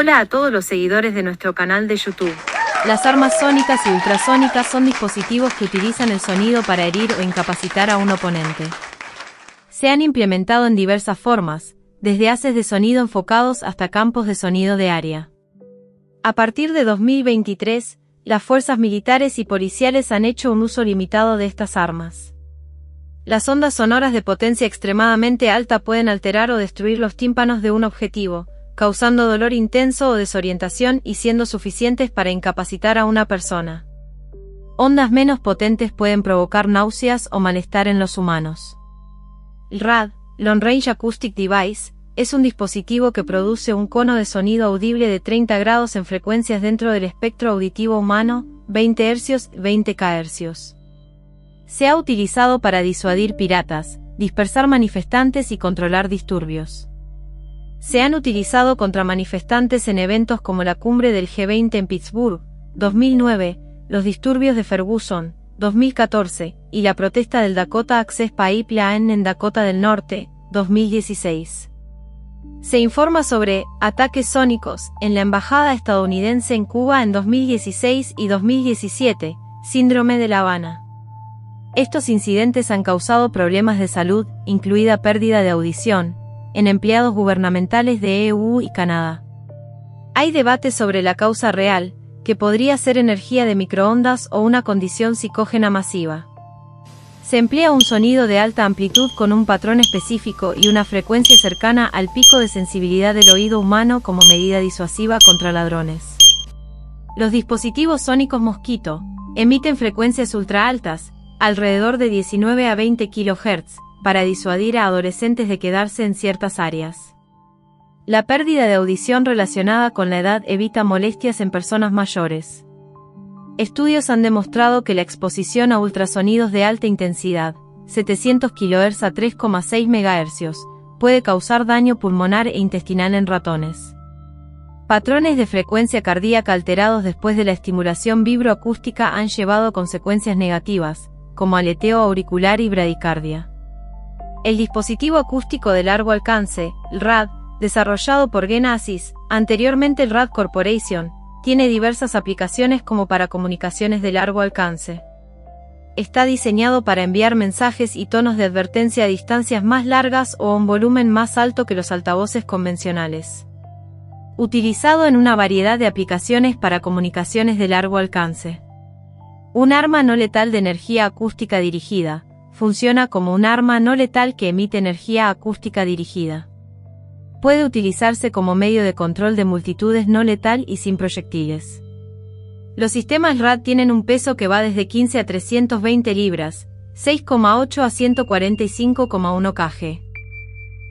Hola a todos los seguidores de nuestro canal de YouTube. Las armas sónicas y ultrasónicas son dispositivos que utilizan el sonido para herir o incapacitar a un oponente. Se han implementado en diversas formas, desde haces de sonido enfocados hasta campos de sonido de área. A partir de 2023, las fuerzas militares y policiales han hecho un uso limitado de estas armas. Las ondas sonoras de potencia extremadamente alta pueden alterar o destruir los tímpanos de un objetivo, causando dolor intenso o desorientación y siendo suficientes para incapacitar a una persona. Ondas menos potentes pueden provocar náuseas o malestar en los humanos. LRAD, Long Range Acoustic Device, es un dispositivo que produce un cono de sonido audible de 30 grados en frecuencias dentro del espectro auditivo humano, 20 Hz, 20 kHz. Se ha utilizado para disuadir piratas, dispersar manifestantes y controlar disturbios. Se han utilizado contra manifestantes en eventos como la cumbre del G20 en Pittsburgh, 2009, los disturbios de Ferguson, 2014, y la protesta del Dakota Access Pipeline en Dakota del Norte, 2016. Se informa sobre ataques sónicos en la embajada estadounidense en Cuba en 2016 y 2017, síndrome de La Habana. Estos incidentes han causado problemas de salud, incluida pérdida de audición, en empleados gubernamentales de EU y Canadá. Hay debate sobre la causa real, que podría ser energía de microondas o una condición psicógena masiva. Se emplea un sonido de alta amplitud con un patrón específico y una frecuencia cercana al pico de sensibilidad del oído humano como medida disuasiva contra ladrones. Los dispositivos sónicos mosquito emiten frecuencias ultraaltas, alrededor de 19 a 20 kHz, para disuadir a adolescentes de quedarse en ciertas áreas. La pérdida de audición relacionada con la edad evita molestias en personas mayores. Estudios han demostrado que la exposición a ultrasonidos de alta intensidad, 700 kHz a 3,6 MHz, puede causar daño pulmonar e intestinal en ratones. Patrones de frecuencia cardíaca alterados después de la estimulación vibroacústica han llevado a consecuencias negativas, como aleteo auricular y bradicardia. El dispositivo acústico de largo alcance, LRAD, desarrollado por Genasys, anteriormente el RAD Corporation, tiene diversas aplicaciones como para comunicaciones de largo alcance. Está diseñado para enviar mensajes y tonos de advertencia a distancias más largas o a un volumen más alto que los altavoces convencionales. Utilizado en una variedad de aplicaciones para comunicaciones de largo alcance. Un arma no letal de energía acústica dirigida, funciona como un arma no letal que emite energía acústica dirigida. Puede utilizarse como medio de control de multitudes no letal y sin proyectiles. Los sistemas LRAD tienen un peso que va desde 15 a 320 libras, 6,8 a 145,1 kg.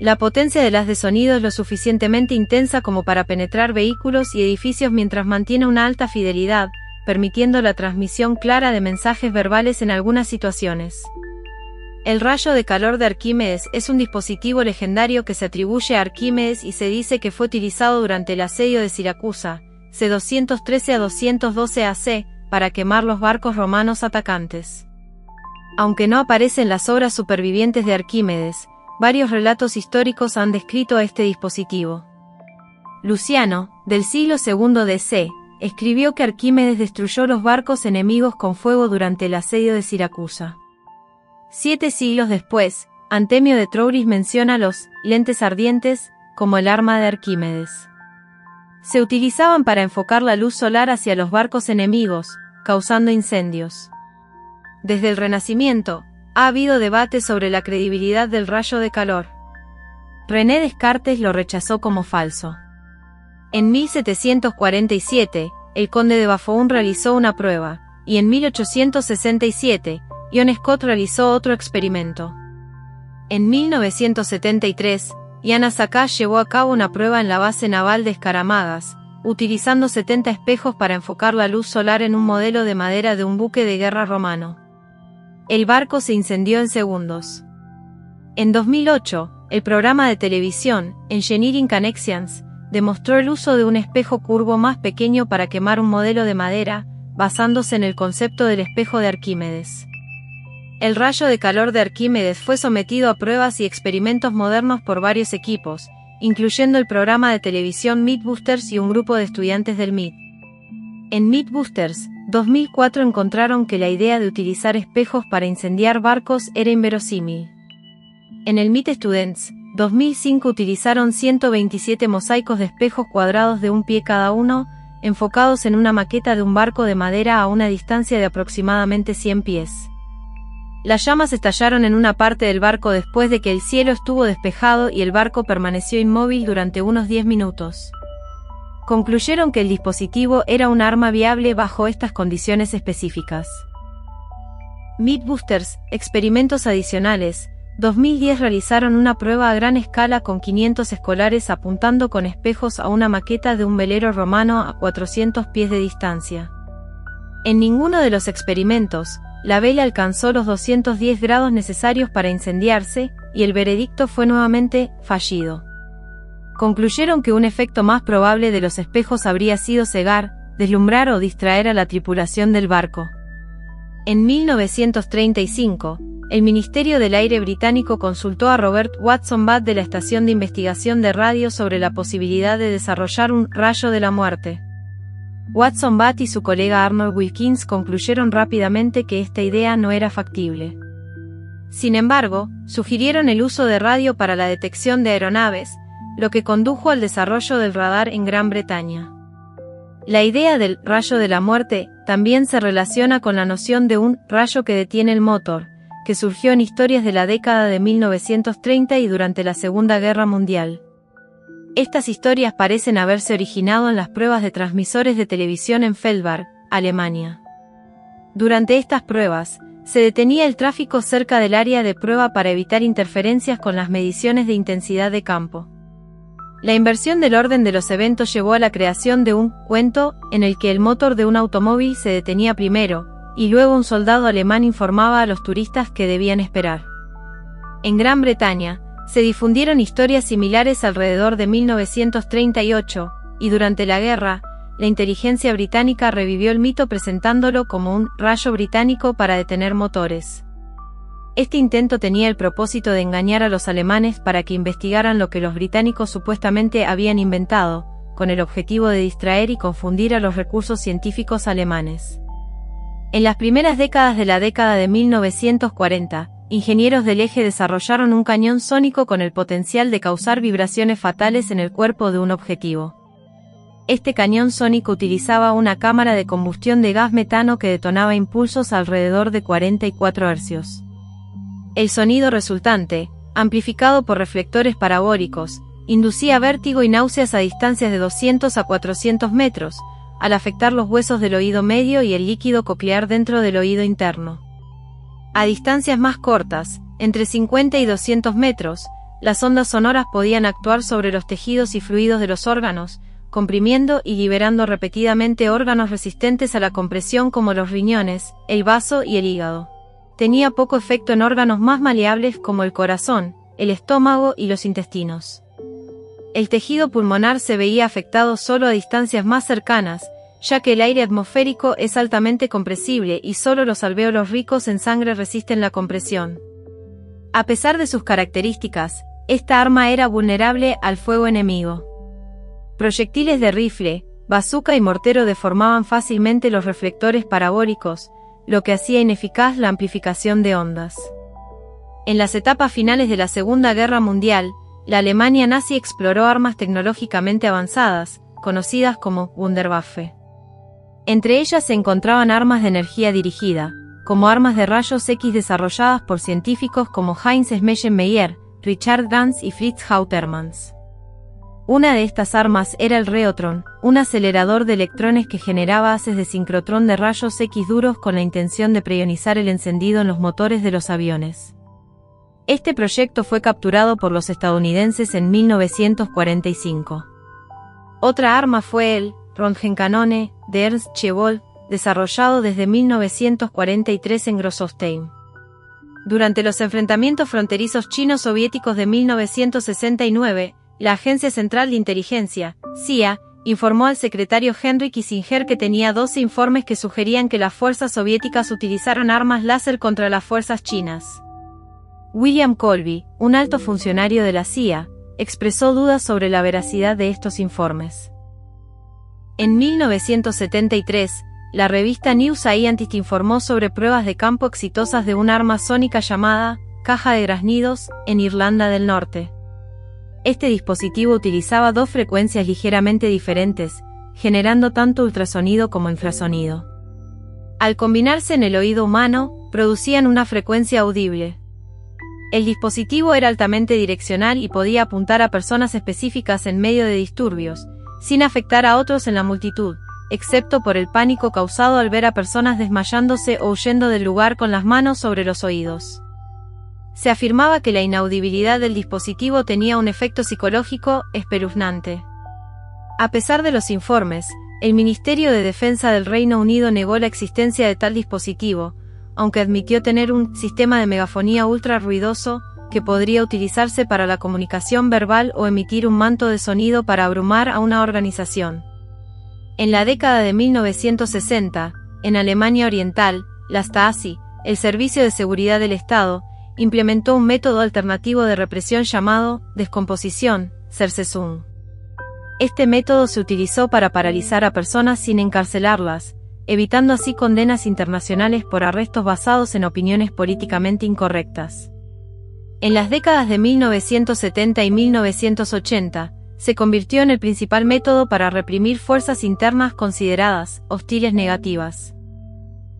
La potencia de las de sonido es lo suficientemente intensa como para penetrar vehículos y edificios mientras mantiene una alta fidelidad, permitiendo la transmisión clara de mensajes verbales en algunas situaciones. El rayo de calor de Arquímedes es un dispositivo legendario que se atribuye a Arquímedes y se dice que fue utilizado durante el asedio de Siracusa, C213 a 212 AC, para quemar los barcos romanos atacantes. Aunque no aparecen las obras supervivientes de Arquímedes, varios relatos históricos han descrito a este dispositivo. Luciano, del siglo II DC, escribió que Arquímedes destruyó los barcos enemigos con fuego durante el asedio de Siracusa. 7 siglos después, Antemio de Tralles menciona los lentes ardientes como el arma de Arquímedes. Se utilizaban para enfocar la luz solar hacia los barcos enemigos, causando incendios. Desde el Renacimiento, ha habido debate sobre la credibilidad del rayo de calor. René Descartes lo rechazó como falso. En 1747, el conde de Buffon realizó una prueba, y en 1867, John Scott realizó otro experimento. En 1973, Ioannis Sakkas llevó a cabo una prueba en la base naval de Escaramagas, utilizando 70 espejos para enfocar la luz solar en un modelo de madera de un buque de guerra romano. El barco se incendió en segundos. En 2008, el programa de televisión, Engineering Connections, demostró el uso de un espejo curvo más pequeño para quemar un modelo de madera, basándose en el concepto del espejo de Arquímedes. El rayo de calor de Arquímedes fue sometido a pruebas y experimentos modernos por varios equipos, incluyendo el programa de televisión MythBusters y un grupo de estudiantes del MIT. En MythBusters 2004 encontraron que la idea de utilizar espejos para incendiar barcos era inverosímil. En el MIT Students 2005 utilizaron 127 mosaicos de espejos cuadrados de un pie cada uno, enfocados en una maqueta de un barco de madera a una distancia de aproximadamente 100 pies. Las llamas estallaron en una parte del barco después de que el cielo estuvo despejado y el barco permaneció inmóvil durante unos 10 minutos. Concluyeron que el dispositivo era un arma viable bajo estas condiciones específicas. MythBusters, experimentos adicionales, 2010 realizaron una prueba a gran escala con 500 escolares apuntando con espejos a una maqueta de un velero romano a 400 pies de distancia. En ninguno de los experimentos, la vela alcanzó los 210 grados necesarios para incendiarse, y el veredicto fue nuevamente fallido. Concluyeron que un efecto más probable de los espejos habría sido cegar, deslumbrar o distraer a la tripulación del barco. En 1935, el Ministerio del Aire británico consultó a Robert Watson-Watt de la Estación de Investigación de Radio sobre la posibilidad de desarrollar un rayo de la muerte. Watson-Watt y su colega Arnold Wilkins concluyeron rápidamente que esta idea no era factible. Sin embargo, sugirieron el uso de radio para la detección de aeronaves, lo que condujo al desarrollo del radar en Gran Bretaña. La idea del rayo de la muerte también se relaciona con la noción de un rayo que detiene el motor, que surgió en historias de la década de 1930 y durante la Segunda Guerra Mundial. Estas historias parecen haberse originado en las pruebas de transmisores de televisión en Feldberg, Alemania. Durante estas pruebas, se detenía el tráfico cerca del área de prueba para evitar interferencias con las mediciones de intensidad de campo. La inversión del orden de los eventos llevó a la creación de un cuento en el que el motor de un automóvil se detenía primero, y luego un soldado alemán informaba a los turistas que debían esperar. En Gran Bretaña, se difundieron historias similares alrededor de 1938, y durante la guerra, la inteligencia británica revivió el mito presentándolo como un rayo británico para detener motores. Este intento tenía el propósito de engañar a los alemanes para que investigaran lo que los británicos supuestamente habían inventado, con el objetivo de distraer y confundir a los recursos científicos alemanes. En las primeras décadas de la década de 1940, ingenieros del eje desarrollaron un cañón sónico con el potencial de causar vibraciones fatales en el cuerpo de un objetivo. Este cañón sónico utilizaba una cámara de combustión de gas metano que detonaba impulsos alrededor de 44 hercios. El sonido resultante, amplificado por reflectores parabólicos, inducía vértigo y náuseas a distancias de 200 a 400 metros, al afectar los huesos del oído medio y el líquido coclear dentro del oído interno. A distancias más cortas, entre 50 y 200 metros, las ondas sonoras podían actuar sobre los tejidos y fluidos de los órganos, comprimiendo y liberando repetidamente órganos resistentes a la compresión como los riñones, el vaso y el hígado. Tenía poco efecto en órganos más maleables como el corazón, el estómago y los intestinos. El tejido pulmonar se veía afectado solo a distancias más cercanas, ya que el aire atmosférico es altamente compresible y solo los alvéolos ricos en sangre resisten la compresión. A pesar de sus características, esta arma era vulnerable al fuego enemigo. Proyectiles de rifle, bazooka y mortero deformaban fácilmente los reflectores parabólicos, lo que hacía ineficaz la amplificación de ondas. En las etapas finales de la Segunda Guerra Mundial, la Alemania nazi exploró armas tecnológicamente avanzadas, conocidas como Wunderwaffe. Entre ellas se encontraban armas de energía dirigida, como armas de rayos X desarrolladas por científicos como Heinz Schmehlenmeier, Richard Gans y Fritz Houtermans. Una de estas armas era el Reotron, un acelerador de electrones que generaba haces de sincrotrón de rayos X duros con la intención de preionizar el encendido en los motores de los aviones. Este proyecto fue capturado por los estadounidenses en 1945. Otra arma fue el Röntgenkanone de Ernst Chiebol, desarrollado desde 1943 en Großostheim. Durante los enfrentamientos fronterizos chinos-soviéticos de 1969, la Agencia Central de Inteligencia, CIA, informó al secretario Henry Kissinger que tenía 12 informes que sugerían que las fuerzas soviéticas utilizaron armas láser contra las fuerzas chinas. William Colby, un alto funcionario de la CIA, expresó dudas sobre la veracidad de estos informes. En 1973, la revista New Scientist informó sobre pruebas de campo exitosas de un arma sónica llamada Caja de Graznidos, en Irlanda del Norte. Este dispositivo utilizaba dos frecuencias ligeramente diferentes, generando tanto ultrasonido como infrasonido. Al combinarse en el oído humano, producían una frecuencia audible. El dispositivo era altamente direccional y podía apuntar a personas específicas en medio de disturbios, sin afectar a otros en la multitud, excepto por el pánico causado al ver a personas desmayándose o huyendo del lugar con las manos sobre los oídos. Se afirmaba que la inaudibilidad del dispositivo tenía un efecto psicológico espeluznante. A pesar de los informes, el Ministerio de Defensa del Reino Unido negó la existencia de tal dispositivo, aunque admitió tener un sistema de megafonía ultra ruidoso, que podría utilizarse para la comunicación verbal o emitir un manto de sonido para abrumar a una organización. En la década de 1960, en Alemania Oriental, la Stasi, el Servicio de Seguridad del Estado, implementó un método alternativo de represión llamado descomposición, Zersetzung. Este método se utilizó para paralizar a personas sin encarcelarlas, evitando así condenas internacionales por arrestos basados en opiniones políticamente incorrectas. En las décadas de 1970 y 1980, se convirtió en el principal método para reprimir fuerzas internas consideradas hostiles negativas.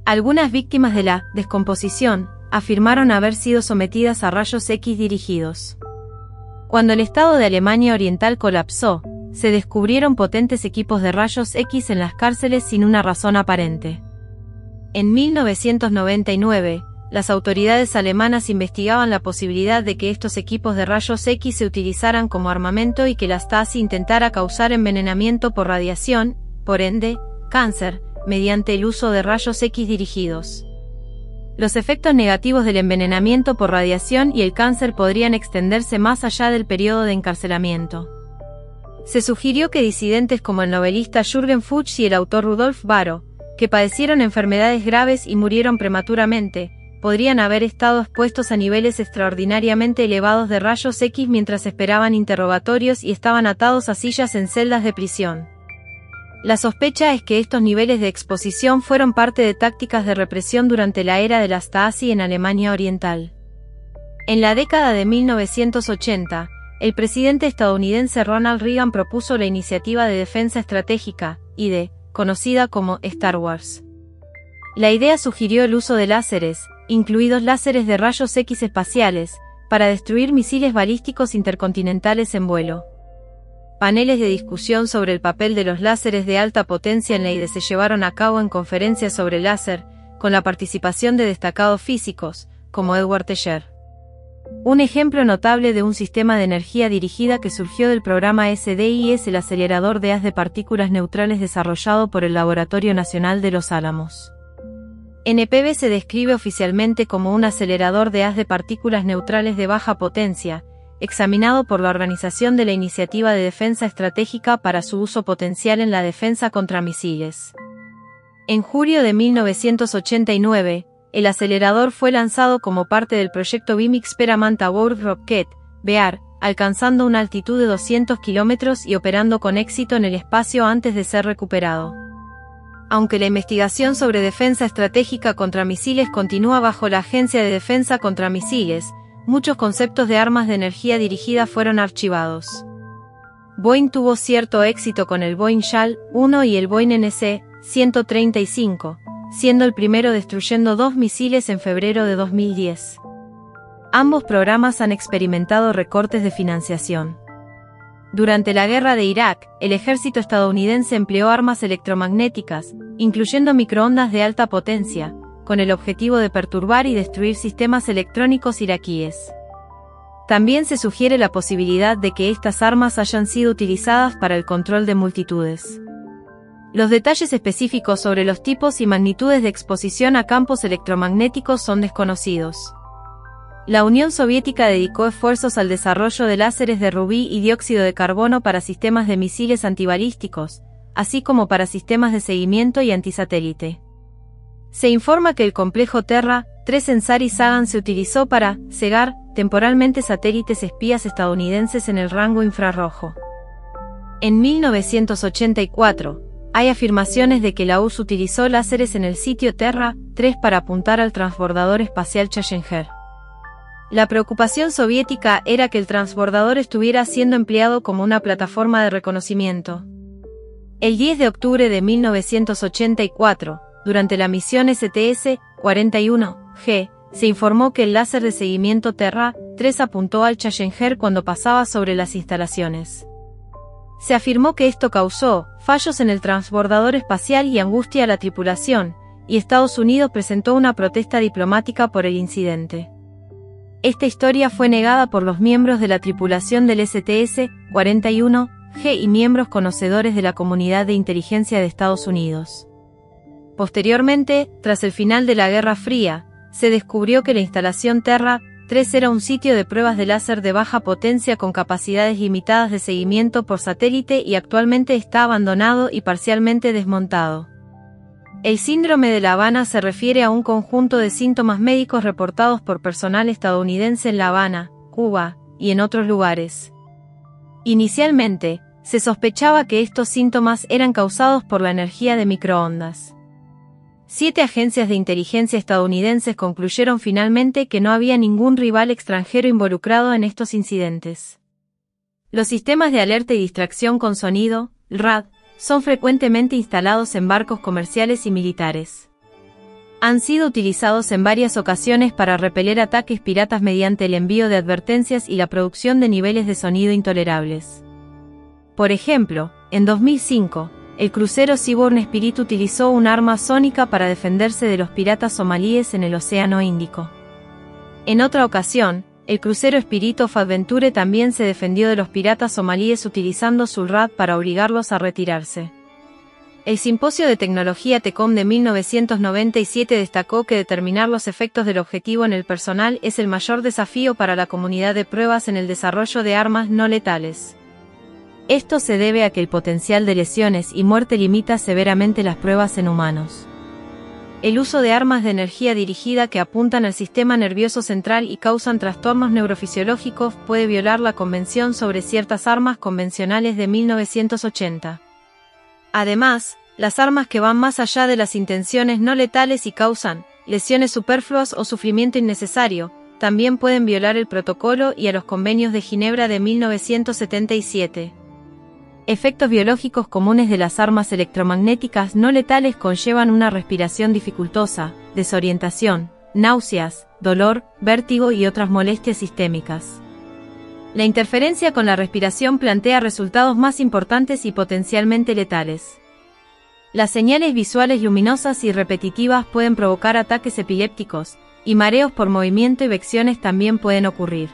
Algunas víctimas de la descomposición afirmaron haber sido sometidas a rayos X dirigidos. Cuando el Estado de Alemania Oriental colapsó, se descubrieron potentes equipos de rayos X en las cárceles sin una razón aparente. En 1999, las autoridades alemanas investigaban la posibilidad de que estos equipos de rayos X se utilizaran como armamento y que la Stasi intentara causar envenenamiento por radiación, por ende, cáncer, mediante el uso de rayos X dirigidos. Los efectos negativos del envenenamiento por radiación y el cáncer podrían extenderse más allá del periodo de encarcelamiento. Se sugirió que disidentes como el novelista Jürgen Fuchs y el autor Rudolf Varro, que padecieron enfermedades graves y murieron prematuramente, podrían haber estado expuestos a niveles extraordinariamente elevados de rayos X mientras esperaban interrogatorios y estaban atados a sillas en celdas de prisión. La sospecha es que estos niveles de exposición fueron parte de tácticas de represión durante la era de la Stasi en Alemania Oriental. En la década de 1980, el presidente estadounidense Ronald Reagan propuso la Iniciativa de defensa estratégica, IDE, conocida como Star Wars. La idea sugirió el uso de láseres, incluidos láseres de rayos X espaciales, para destruir misiles balísticos intercontinentales en vuelo. Paneles de discusión sobre el papel de los láseres de alta potencia en la IDE se llevaron a cabo en conferencias sobre láser, con la participación de destacados físicos, como Edward Teller. Un ejemplo notable de un sistema de energía dirigida que surgió del programa SDI es el acelerador de haz de partículas neutrales desarrollado por el Laboratorio Nacional de Los Álamos. NPB se describe oficialmente como un acelerador de haz de partículas neutrales de baja potencia, examinado por la Organización de la Iniciativa de Defensa Estratégica para su uso potencial en la defensa contra misiles. En julio de 1989, el acelerador fue lanzado como parte del proyecto Beam Experiment Aboard Rocket, BEAR, alcanzando una altitud de 200 kilómetros y operando con éxito en el espacio antes de ser recuperado. Aunque la investigación sobre defensa estratégica contra misiles continúa bajo la Agencia de Defensa contra Misiles, muchos conceptos de armas de energía dirigida fueron archivados. Boeing tuvo cierto éxito con el Boeing Shell 1 y el Boeing NC-135, siendo el primero destruyendo dos misiles en febrero de 2010. Ambos programas han experimentado recortes de financiación. Durante la guerra de Irak, el ejército estadounidense empleó armas electromagnéticas, incluyendo microondas de alta potencia, con el objetivo de perturbar y destruir sistemas electrónicos iraquíes. También se sugiere la posibilidad de que estas armas hayan sido utilizadas para el control de multitudes. Los detalles específicos sobre los tipos y magnitudes de exposición a campos electromagnéticos son desconocidos. La Unión Soviética dedicó esfuerzos al desarrollo de láseres de rubí y dióxido de carbono para sistemas de misiles antibalísticos, así como para sistemas de seguimiento y antisatélite. Se informa que el complejo Terra Sensari Sagan se utilizó para cegar temporalmente satélites espías estadounidenses en el rango infrarrojo. En 1984, hay afirmaciones de que la URSS utilizó láseres en el sitio Terra-3 para apuntar al transbordador espacial Challenger. La preocupación soviética era que el transbordador estuviera siendo empleado como una plataforma de reconocimiento. El 10 de octubre de 1984, durante la misión STS-41G, se informó que el láser de seguimiento Terra-3 apuntó al Challenger cuando pasaba sobre las instalaciones. Se afirmó que esto causó fallos en el transbordador espacial y angustia a la tripulación, y Estados Unidos presentó una protesta diplomática por el incidente. Esta historia fue negada por los miembros de la tripulación del STS-41G y miembros conocedores de la comunidad de inteligencia de Estados Unidos. Posteriormente, tras el final de la Guerra Fría, se descubrió que la instalación Terra-3 era un sitio de pruebas de láser de baja potencia con capacidades limitadas de seguimiento por satélite y actualmente está abandonado y parcialmente desmontado. El síndrome de La Habana se refiere a un conjunto de síntomas médicos reportados por personal estadounidense en La Habana, Cuba, y en otros lugares. Inicialmente, se sospechaba que estos síntomas eran causados por la energía de microondas. 7 agencias de inteligencia estadounidenses concluyeron finalmente que no había ningún rival extranjero involucrado en estos incidentes. Los sistemas de alerta y distracción con sonido, RAD, son frecuentemente instalados en barcos comerciales y militares. Han sido utilizados en varias ocasiones para repeler ataques piratas mediante el envío de advertencias y la producción de niveles de sonido intolerables. Por ejemplo, en 2005, el crucero Seaborn Spirit utilizó un arma sónica para defenderse de los piratas somalíes en el Océano Índico. En otra ocasión, el crucero Spirit of Adventure también se defendió de los piratas somalíes utilizando su RAD para obligarlos a retirarse. El Simposio de Tecnología TECOM de 1997 destacó que determinar los efectos del objetivo en el personal es el mayor desafío para la comunidad de pruebas en el desarrollo de armas no letales. Esto se debe a que el potencial de lesiones y muerte limita severamente las pruebas en humanos. El uso de armas de energía dirigida que apuntan al sistema nervioso central y causan trastornos neurofisiológicos puede violar la Convención sobre ciertas armas convencionales de 1980. Además, las armas que van más allá de las intenciones no letales y causan lesiones superfluas o sufrimiento innecesario, también pueden violar el protocolo y a los convenios de Ginebra de 1977. Efectos biológicos comunes de las armas electromagnéticas no letales conllevan una respiración dificultosa, desorientación, náuseas, dolor, vértigo y otras molestias sistémicas. La interferencia con la respiración plantea resultados más importantes y potencialmente letales. Las señales visuales luminosas y repetitivas pueden provocar ataques epilépticos, y mareos por movimiento y vecciones también pueden ocurrir.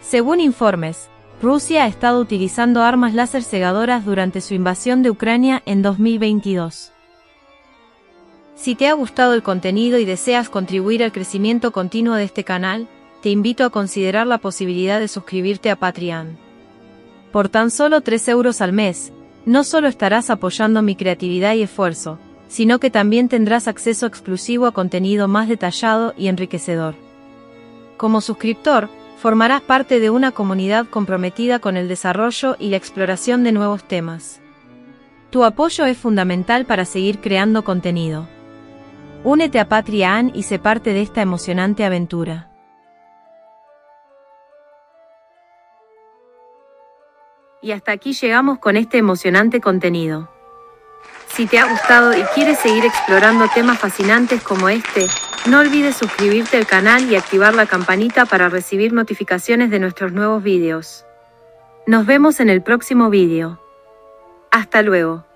Según informes, Rusia ha estado utilizando armas láser cegadoras durante su invasión de Ucrania en 2022. Si te ha gustado el contenido y deseas contribuir al crecimiento continuo de este canal, te invito a considerar la posibilidad de suscribirte a Patreon. Por tan solo 3 € al mes, no solo estarás apoyando mi creatividad y esfuerzo, sino que también tendrás acceso exclusivo a contenido más detallado y enriquecedor. Como suscriptor, formarás parte de una comunidad comprometida con el desarrollo y la exploración de nuevos temas. Tu apoyo es fundamental para seguir creando contenido. Únete a Patreon y sé parte de esta emocionante aventura. Y hasta aquí llegamos con este emocionante contenido. Si te ha gustado y quieres seguir explorando temas fascinantes como este, no olvides suscribirte al canal y activar la campanita para recibir notificaciones de nuestros nuevos vídeos. Nos vemos en el próximo vídeo. Hasta luego.